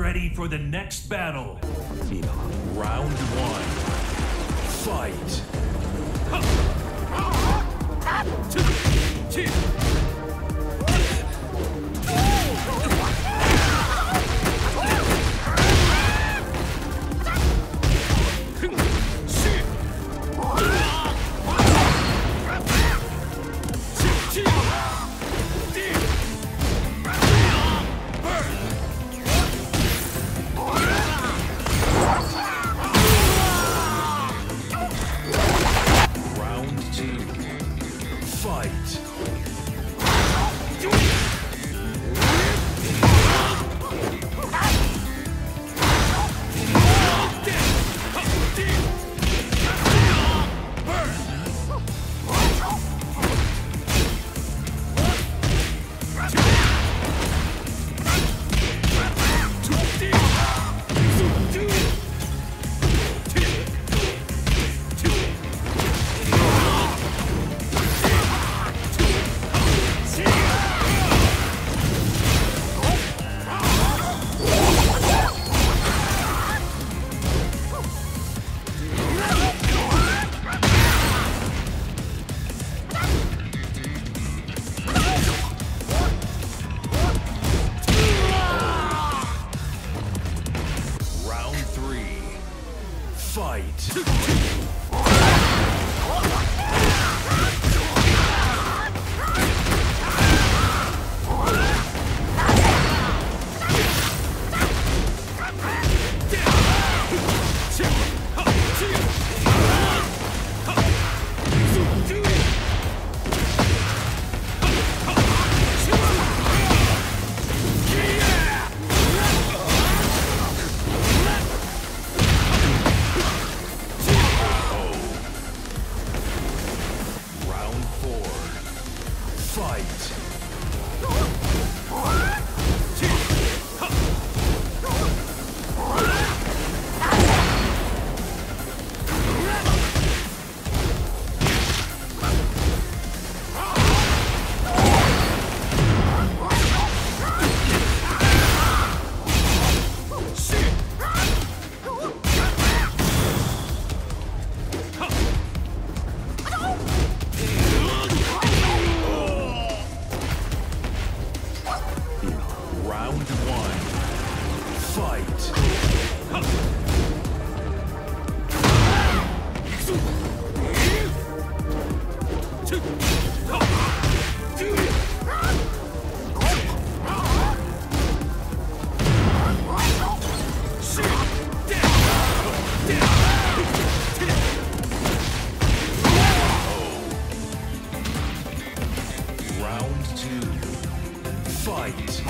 ready for the next battle. Round one. Fight.